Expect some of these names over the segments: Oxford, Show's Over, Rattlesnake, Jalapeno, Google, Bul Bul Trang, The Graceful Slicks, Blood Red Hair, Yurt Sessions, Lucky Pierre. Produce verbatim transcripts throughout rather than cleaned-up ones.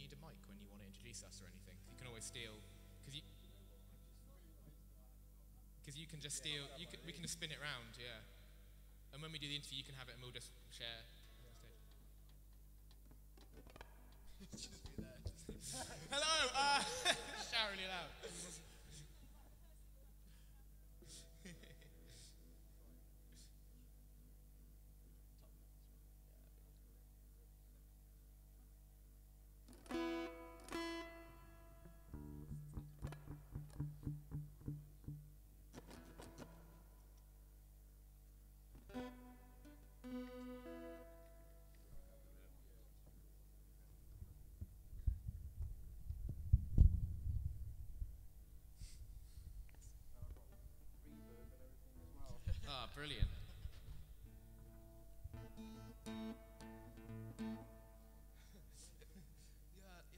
need a mic when you want to introduce us or anything. You can always steal, because you, because you can just steal. You can, we can just spin it round, yeah. And when we do the interview, you can have it, and we'll just share. Just be there. Hello. Uh, shout really loud. Ah, oh, brilliant. Yeah, yeah, yeah, yeah.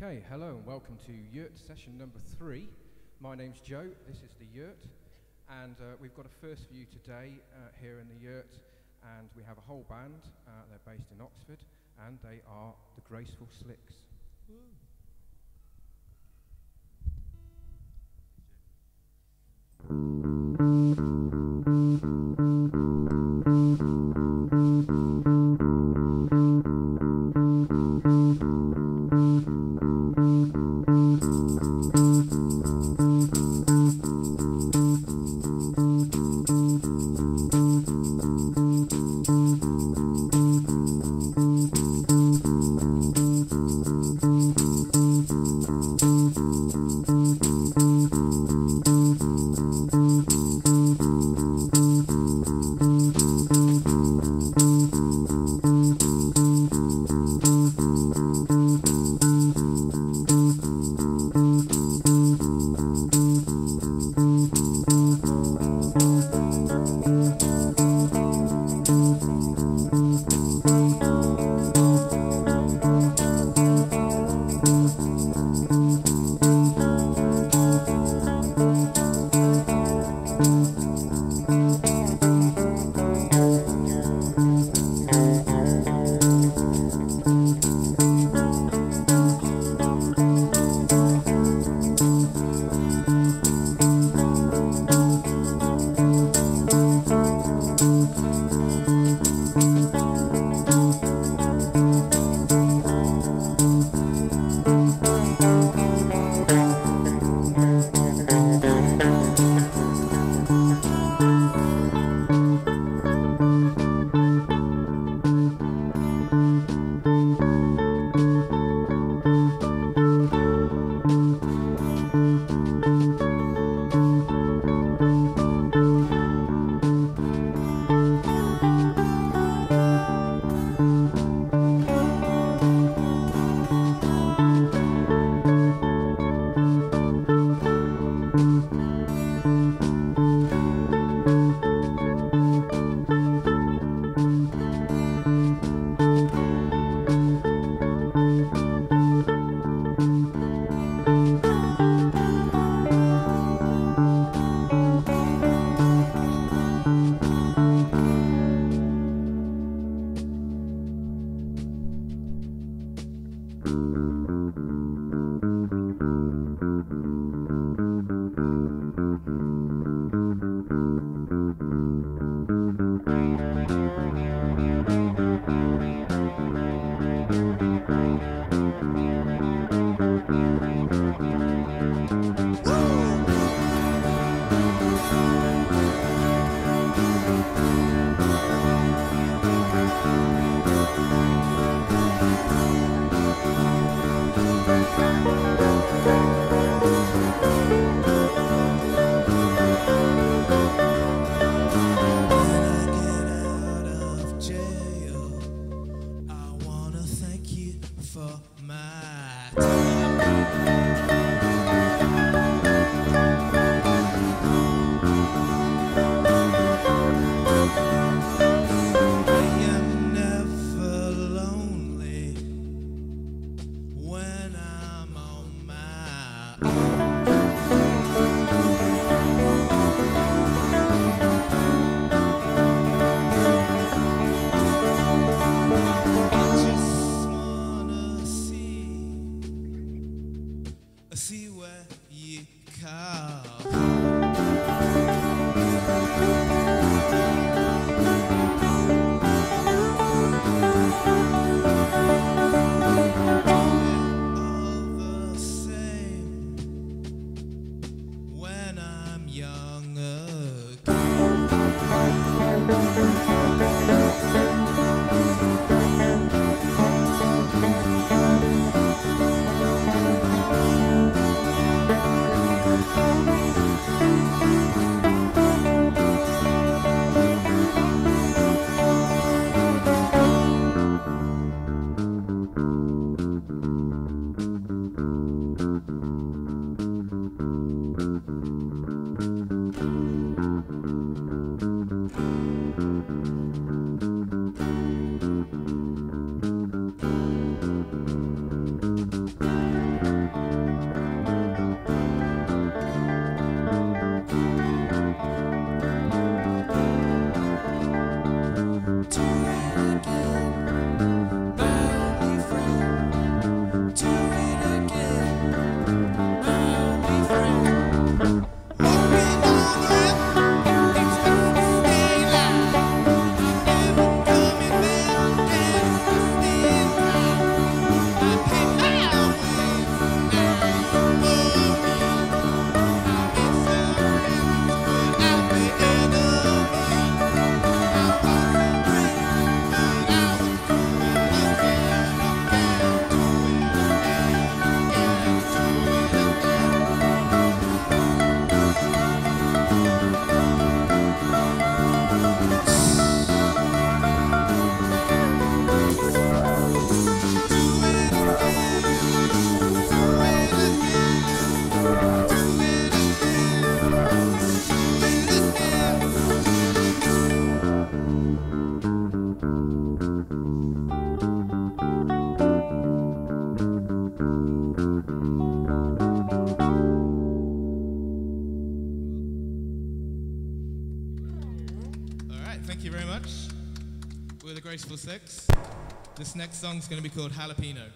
Okay, hello and welcome to Yurt Session number three. My name's Joe, this is the Yurt, and uh, we've got a first view today uh, here in the Yurt, and we have a whole band. Uh, they're based in Oxford, and they are The Graceful Slicks. Woo. Thank you. much. We're the Graceful Slicks. This next song's going to be called Jalapeno.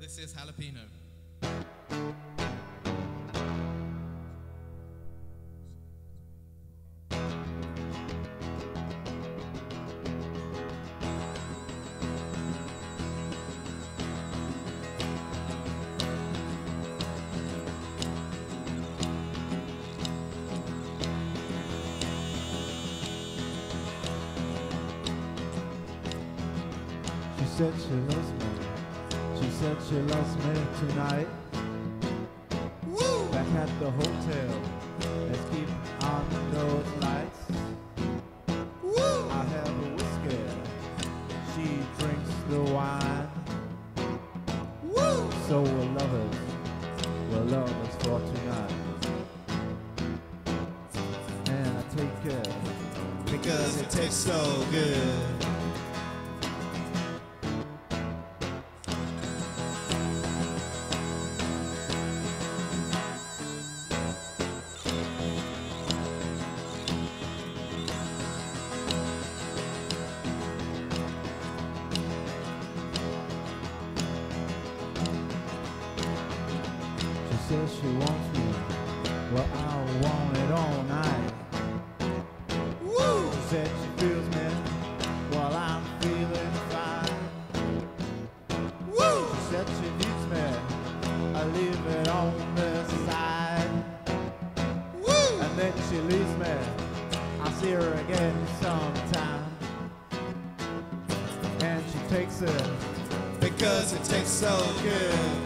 This is Jalapeno. She said she loves me. She said she loves me tonight. Woo! Back at the hotel, let's keep on those lights. Woo! I have a whiskey, she drinks the wine. Woo! So we're lovers, we're lovers for tonight. And I take it because it tastes so good. She wants me, well I want it all night. Woo! She said she feels me, well I'm feeling fine. Woo! She said she needs me, I leave it on the side. Woo! And then she leaves me, I'll see her again sometime. And she takes it, because it tastes so good.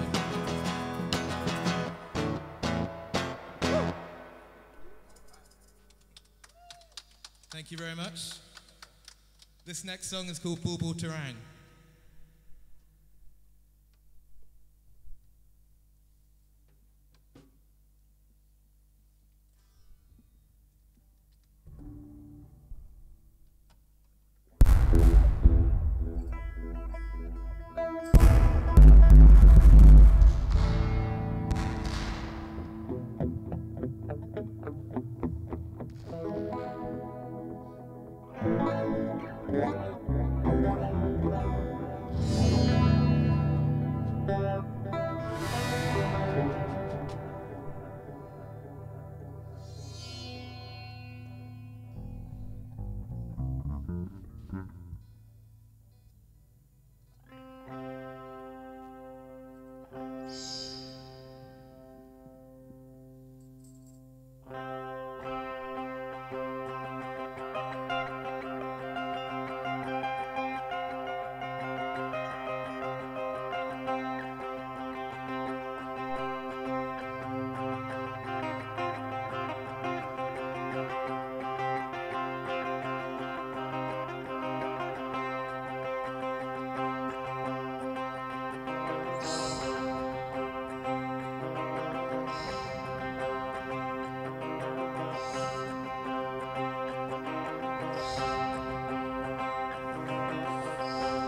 Thank you very much. This next song is called Bul Bul Trang.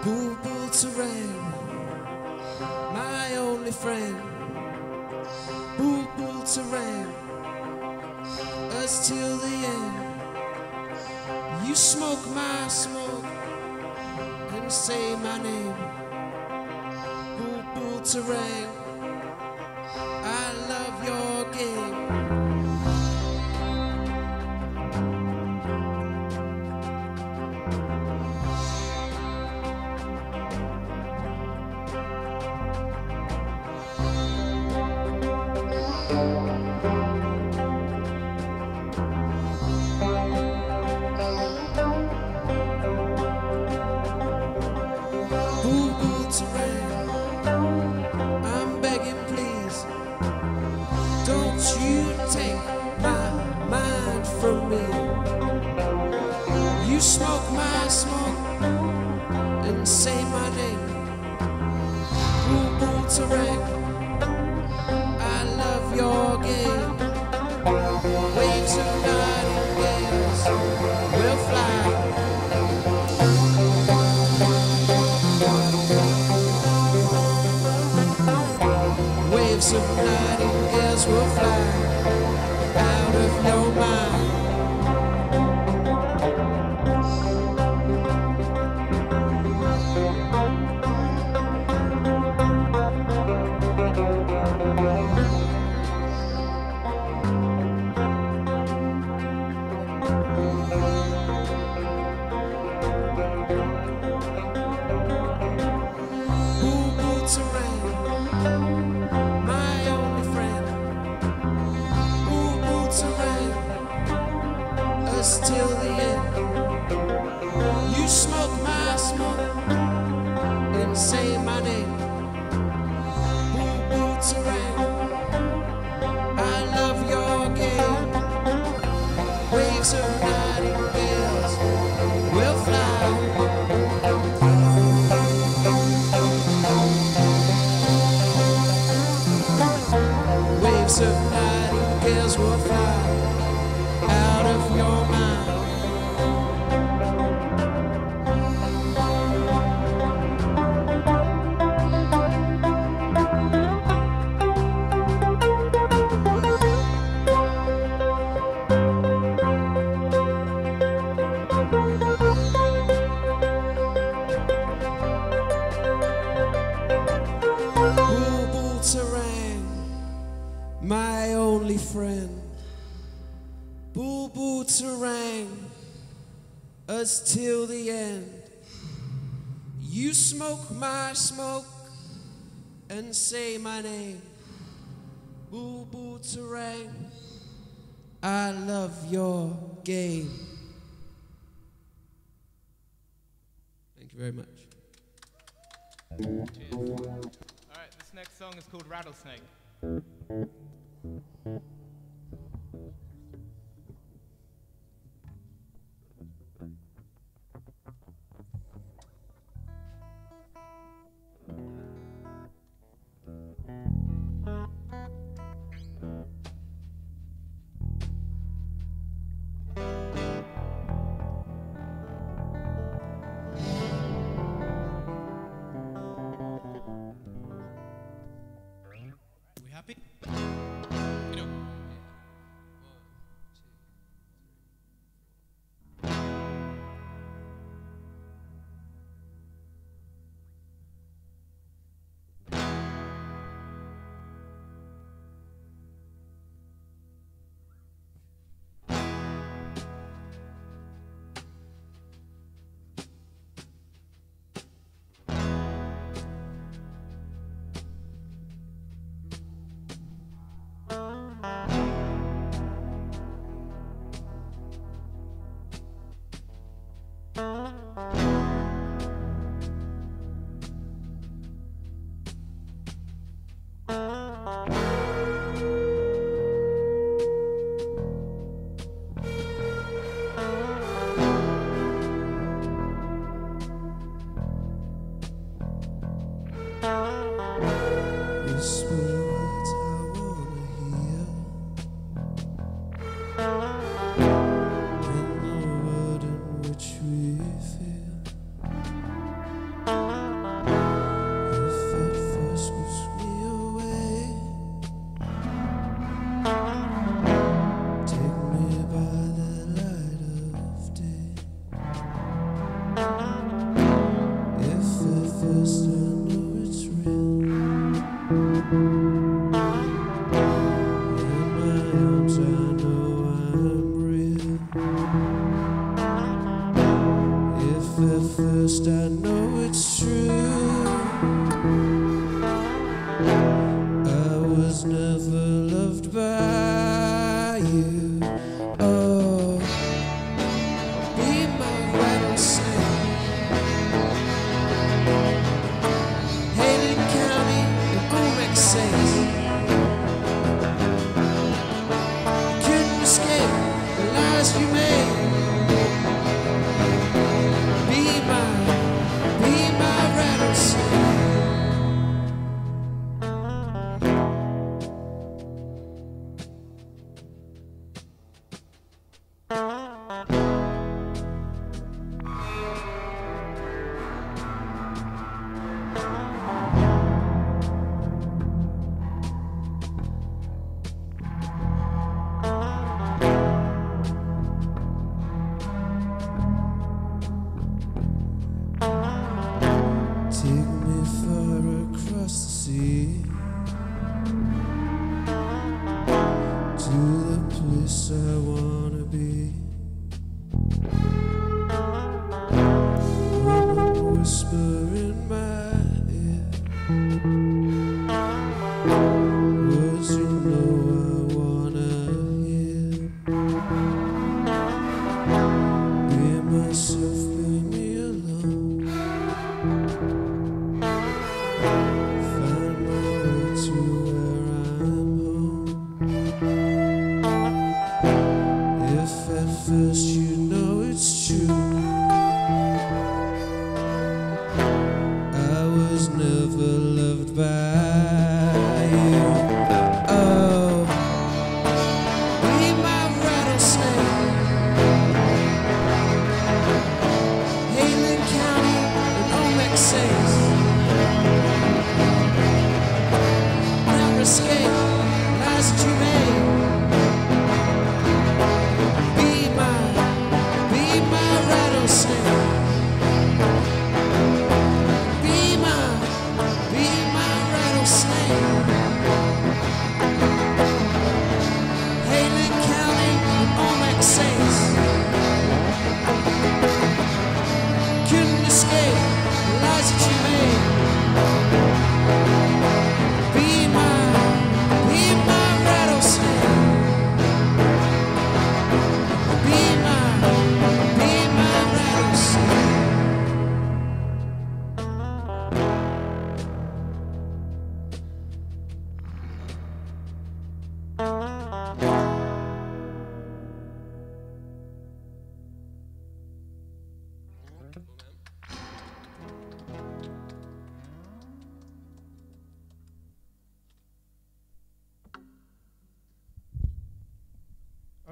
Bul Bul Trang, my only friend. Bul Bul Trang, us till the end. You smoke my smoke and say my name. Bul Bul Trang, I love your game. Till the end, you smoke my smoke and say my name. Bul Bul Trang, I love your game. Thank you very much. Cheers. All right, this next song is called Rattlesnake.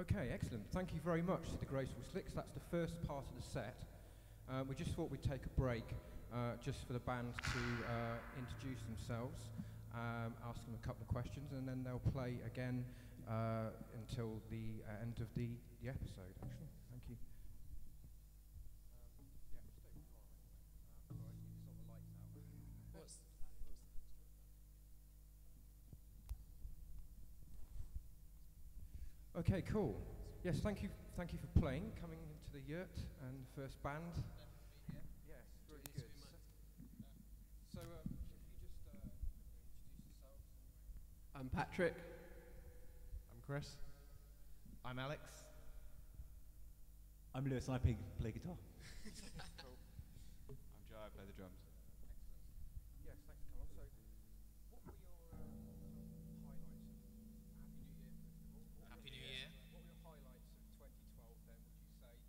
Okay, excellent. Thank you very much to the Graceful Slicks. That's the first part of the set. Uh, we just thought we'd take a break uh, just for the band to uh, introduce themselves, um, ask them a couple of questions, and then they'll play again uh, until the uh, end of the, the episode, actually. Thank you. Okay, cool. Yes, thank you, thank you for playing, coming into the Yurt and the first band. Yeah. Yes, really good. So, uh, if you just uh, introduce yourselves. I'm Patrick. I'm Chris. I'm Alex. I'm Lewis, and I play, play guitar. Cool. I'm Jai, I play the drums. Excellent. Yes, thanks for coming. So, what were your um, highlights? Happy New Year. Happy New Year. What were your highlights of twenty twelve then, would you say? Um,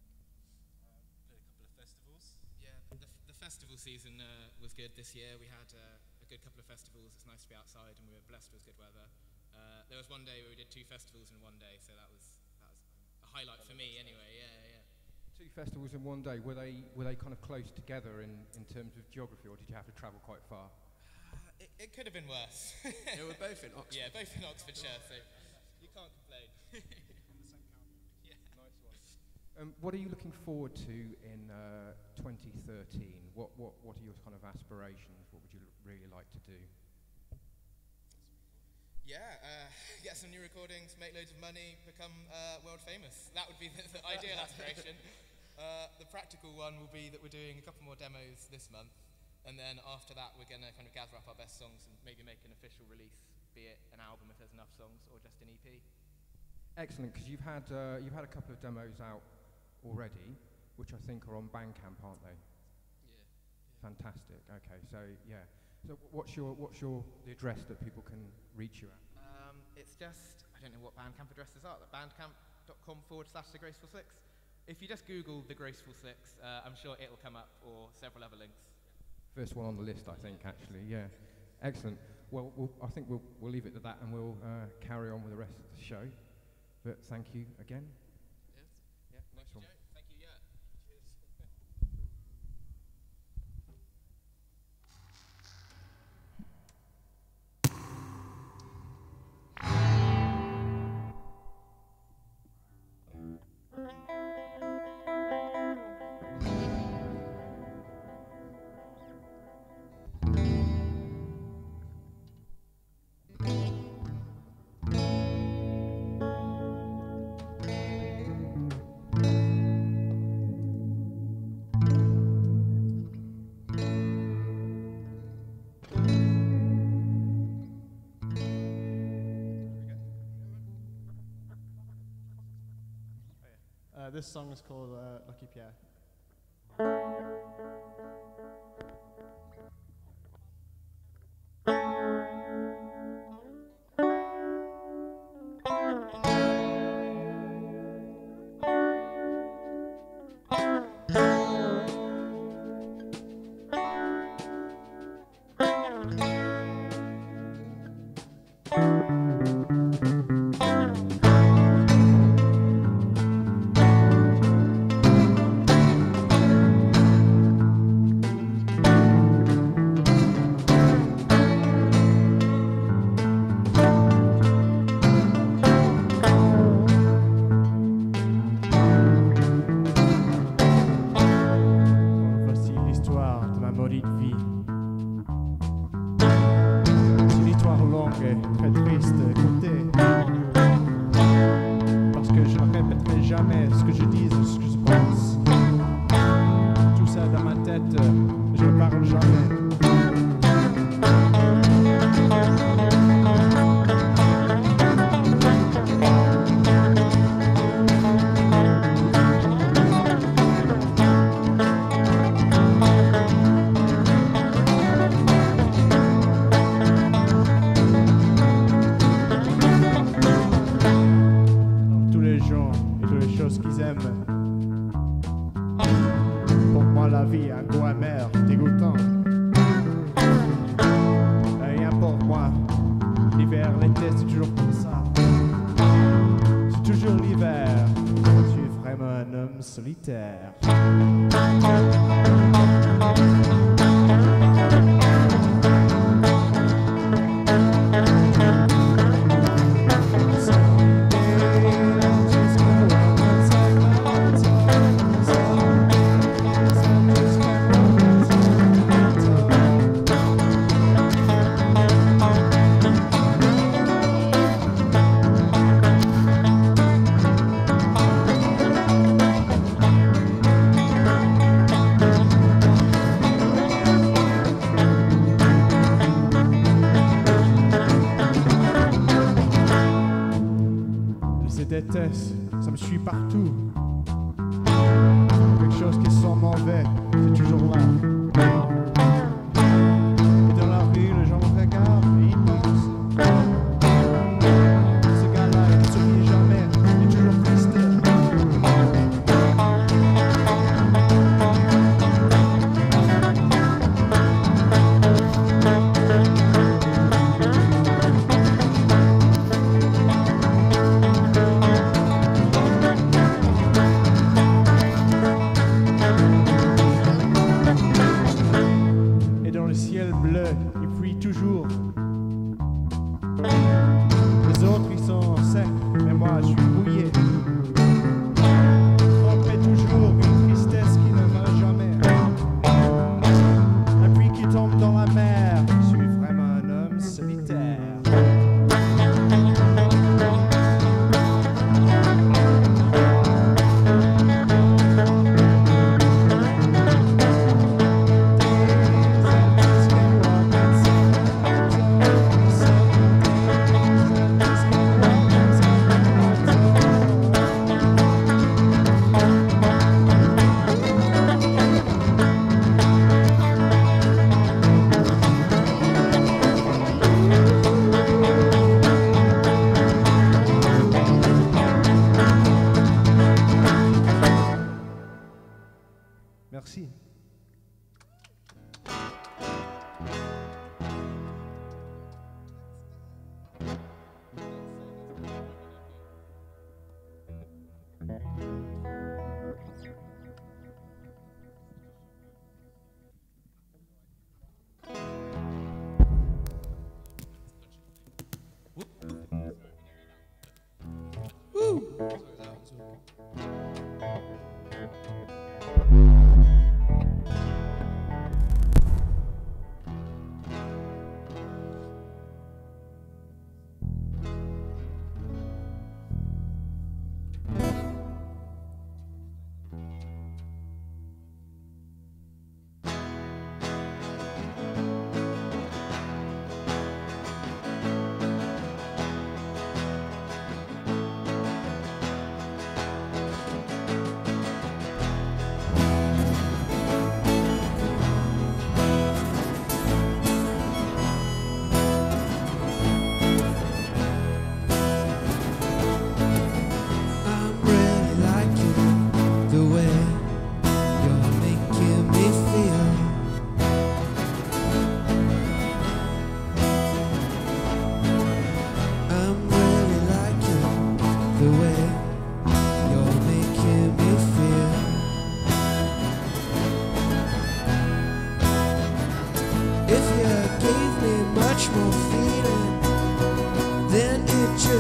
Played a couple of festivals. Yeah, the, f the festival season uh, was good this year. We had uh, a good couple of festivals. It's nice to be outside, and we were blessed with good weather. Uh, there was one day where we did two festivals in one day, so that was, that was a highlight for me anyway, yeah, yeah. Two festivals in one day, were they were they kind of close together in, in terms of geography, or did you have to travel quite far? Uh, it, it could have been worse. They were both in Oxford. Yeah, both in Oxfordshire, so you can't complain. Yeah. Nice one. Um, what are you looking forward to in uh, twenty thirteen? What, what, what are your kind of aspirations? What would you really like to do? Yeah, uh, get some new recordings, make loads of money, become uh, world famous. That would be the, the ideal aspiration. Uh, the practical one will be that we're doing a couple more demos this month, and then after that we're going to kind of gather up our best songs and maybe make an official release, be it an album if there's enough songs, or just an E P. Excellent, because you've had uh, you've had a couple of demos out already, which I think are on Bandcamp, aren't they? Yeah. Fantastic. Okay, so yeah. So what's your what's your the address that people can reach you at? Um, it's just, I don't know what Bandcamp addresses are. Bandcamp.com forward slash The Graceful Slicks. If you just Google The Graceful Slicks, uh, I'm sure it'll come up, or several other links. First one on the list, I think, actually. Yeah, excellent. Well, we'll I think we'll we'll leave it at that, and we'll uh, carry on with the rest of the show. But thank you again. Yes. Yeah. Nice one. Thank you. this song is called uh, Lucky Pierre. Solitaire. Ça me suit partout. Quelque chose qui sent mauvais, c'est toujours là. Et dans la rue, les gens me regardent et ils pensent. Ce gars-là, il ne s'oublie jamais, il est toujours triste. Thank you.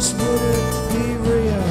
this wouldn't be real.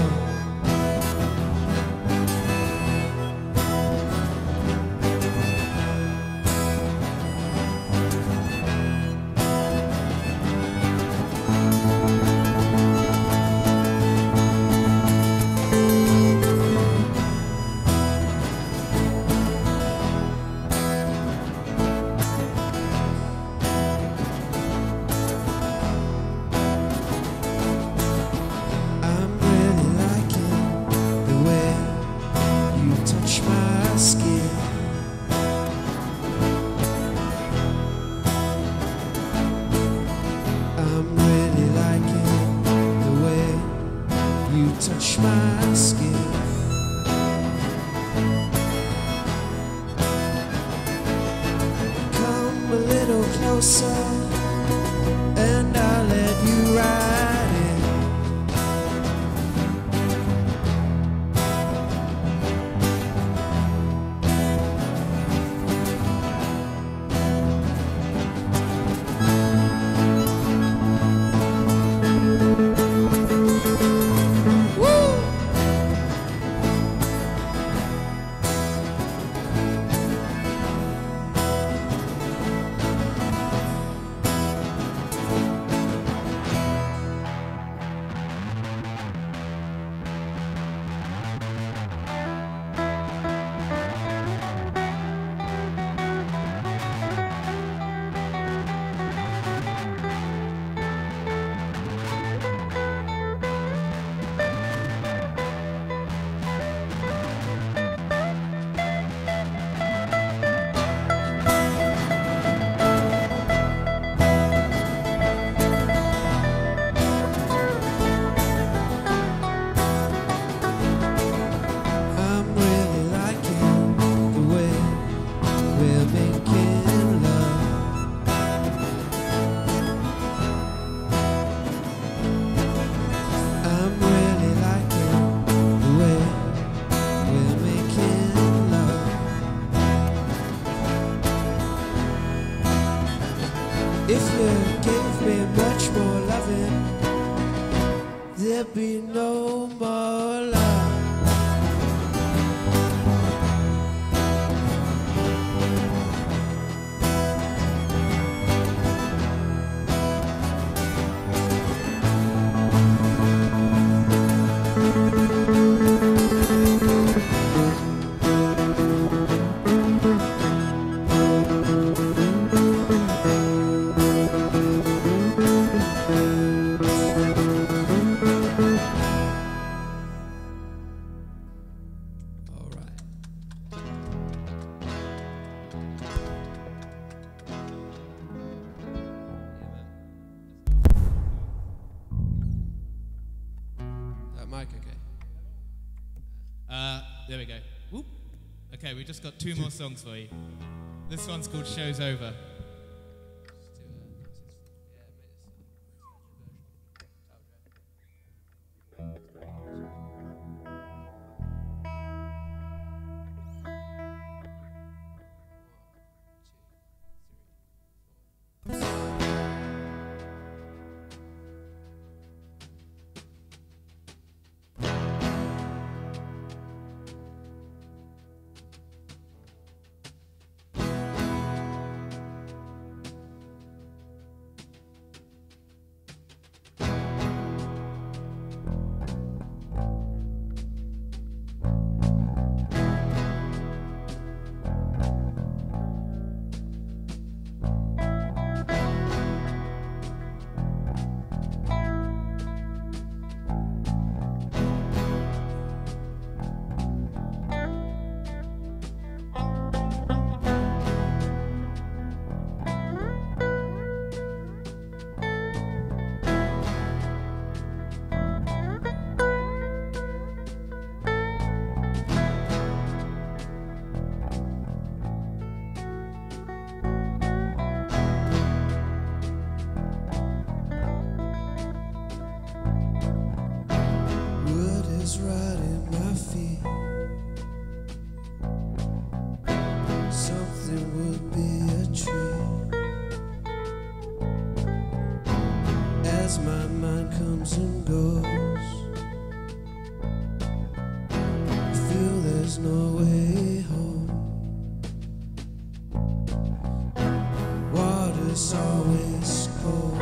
We just got two more songs for you. This one's called Show's Over. as my mind comes and goes. I feel there's no way home. Water's always cold.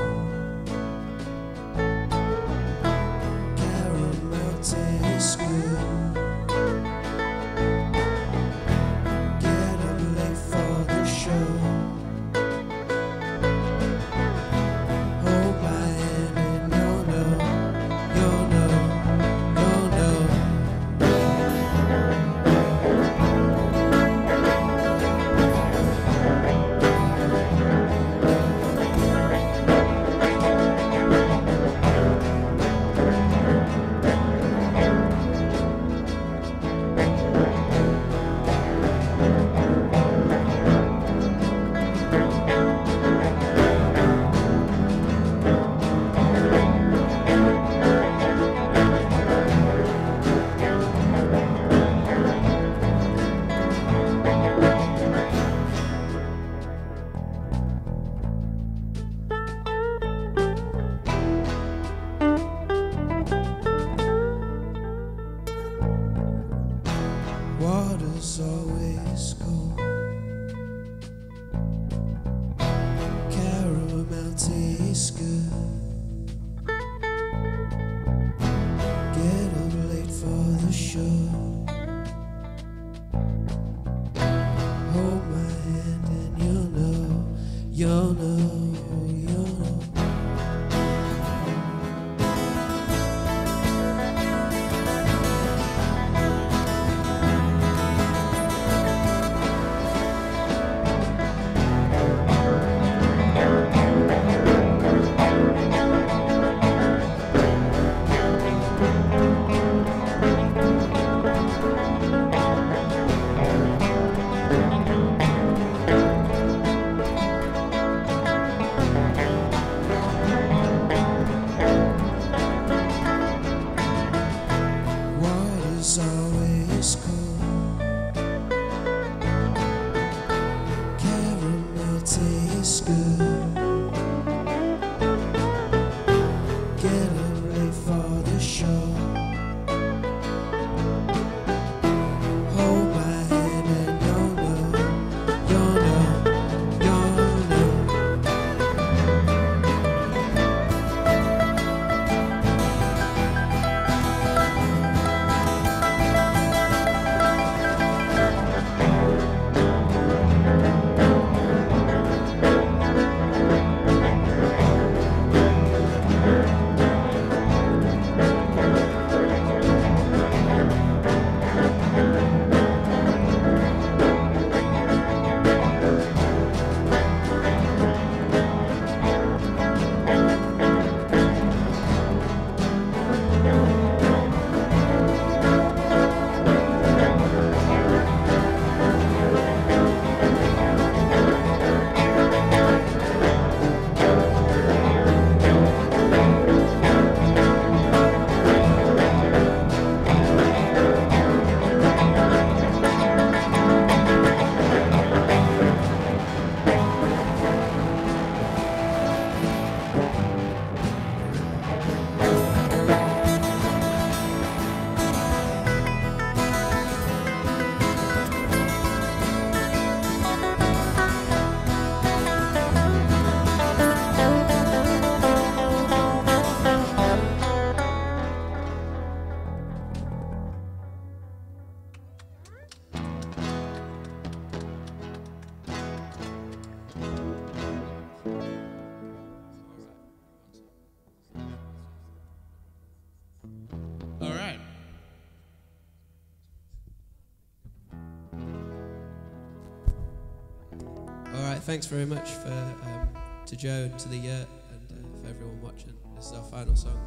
Thanks very much for um, to Joe and to the Yurt and uh, for everyone watching. This is our final song.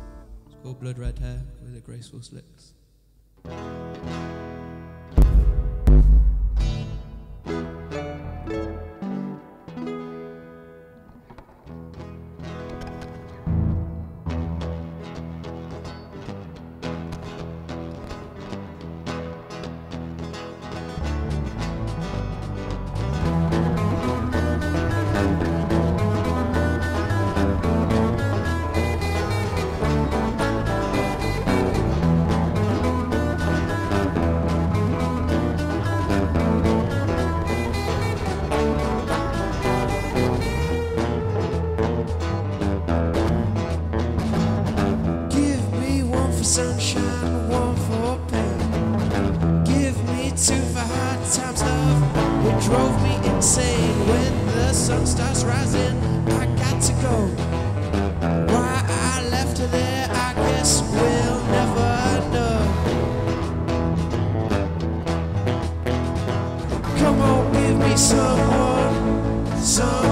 It's called Blood Red Hair with The Graceful Slicks. sunshine, one for pain. Give me two for hard times, love. It drove me insane. When the sun starts rising, I got to go. Why I left her there, I guess we'll never know. Come on, give me someone, someone.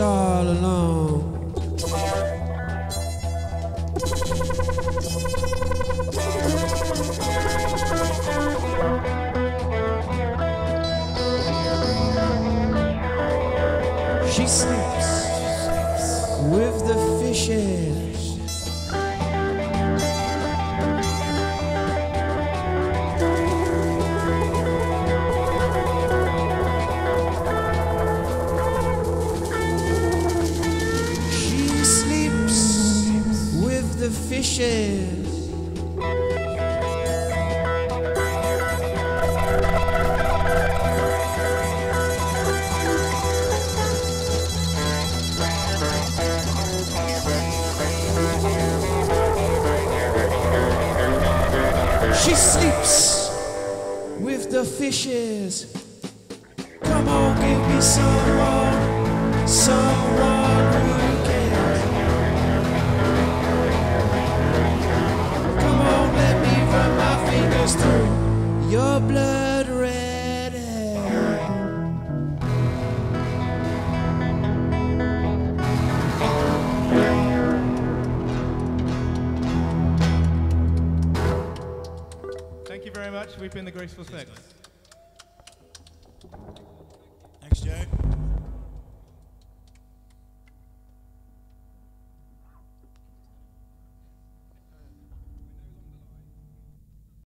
All alone, she sleeps with the fishes. Fishes. She sleeps with the fishes. Come on, give me someone, someone who cares. Through your blood red hair. Thank you very much. We've been the Graceful Slicks.